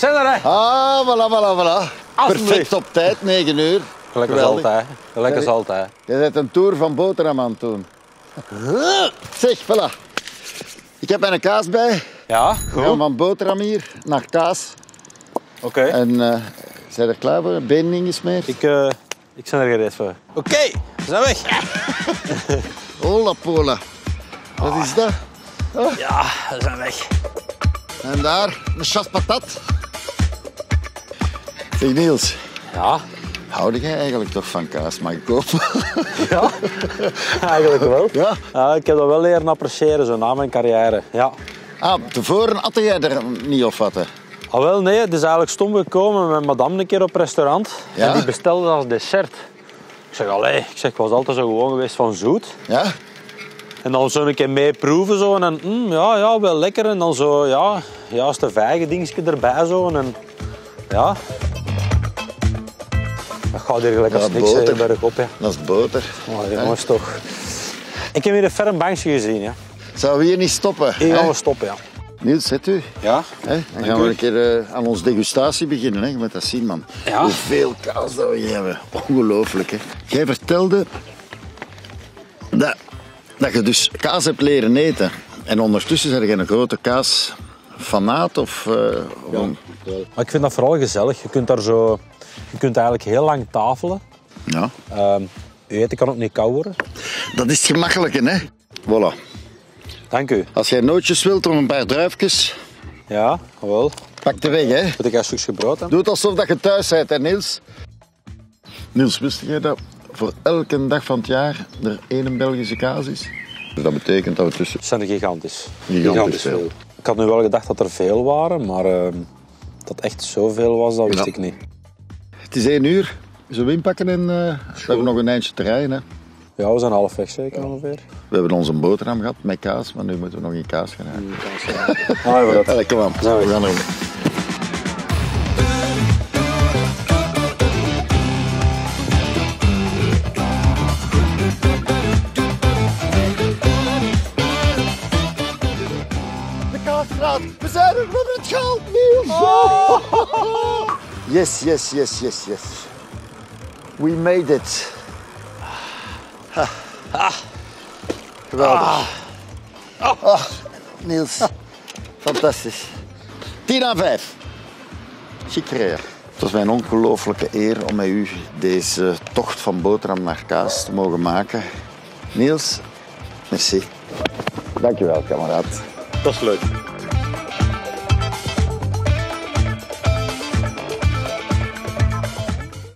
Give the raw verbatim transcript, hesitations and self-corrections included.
Zijn er, hè? Ah, voilà, voilà, voilà. Perfect op tijd, negen uur. Lekker zalt, hè? Lekker zalt, hè? Je bent een tour van boterham aan het doen. Zeg, voilà. Ik heb mijn kaas bij. Ja, goed. Ja, van boterham hier naar kaas. Oké. Okay. En uh, zijn er klaar voor? Beenring gesmeerd? Ik, uh, ik ben er gereed voor. Oké, okay, we zijn weg. Hola pola. Wat is dat? Oh. Ja, we zijn weg. En daar, een chasse patat. Zeg Niels. Ja? Houde jij eigenlijk toch van kaas, mag ik kopen? Ja, eigenlijk wel. Ja? Ja, ik heb dat wel leren appreciëren, zo na mijn carrière. Ja. Ah, tevoren atte jij er niet of wat? Hè? Ah, wel, nee, het is eigenlijk stom gekomen met madame een keer op restaurant. Ja? En die bestelde als dessert. Ik zeg, allee, ik zeg, ik was altijd zo gewoon geweest van zoet. Ja? En dan zo een keer mee proeven zo, en mm, ja, ja, wel lekker. En dan zo, ja, juist een vijgen dingetje erbij zo. En ja. Dat gaat hier gelijk als ja, niks bij de kop, hè. Dat is boter. Oh, jongens, toch. Ik heb hier een ferm bankje gezien, ja. Zouden we hier niet stoppen? Hier gaan we stoppen, ja. Niels, zet u. Ja. He? Dan gaan we een keer uh, aan onze degustatie beginnen, hè. Je moet dat zien, man. Ja. Hoeveel kaas dat we hier hebben. Ongelooflijk, hè. Jij vertelde dat, dat je dus kaas hebt leren eten. En ondertussen zijn je een grote kaasfanaat of... Uh, ja. Of een... Maar ik vind dat vooral gezellig. Je kunt daar zo... Je kunt eigenlijk heel lang tafelen. Ja. Uh, je eten kan ook niet koud worden. Dat is het gemakkelijke, hè? Voilà. Dank u. Als jij nootjes wilt of een paar druifjes. Ja, wel. Pak de weg, hè? Moet ik een stukje brood hebben? Doe het alsof dat je thuis bent, hè, Niels? Niels, wist jij dat voor elke dag van het jaar er één Belgische kaas is? Dus dat betekent dat we tussen. Het zijn er gigantisch. Gigantisch, gigantisch veel. veel. Ik had nu wel gedacht dat er veel waren, maar uh, dat echt zoveel was, dat wist ja. ik niet. Het is één uur. Zullen we inpakken en uh, we hebben nog een eindje te rijden, hè? Ja, we zijn halfweg zeker ongeveer. We hebben onze boterham gehad met kaas, maar nu moeten we nog in kaas gaan rijden. Ja, ja. Allee, kom aan. We gaan erom. De Kaasstraat, we zijn er voor het geld, Niels! Oh. Yes, yes, yes, yes, yes. We made it. Ha. Ah. Geweldig. Ah. Oh. Oh, Niels. Ah. Fantastisch. tien aan vijf. Chic creëer. Het was mij een ongelooflijke eer om met u deze tocht van boterham naar kaas te mogen maken. Niels, merci. Dankjewel, kameraad. Dat is leuk.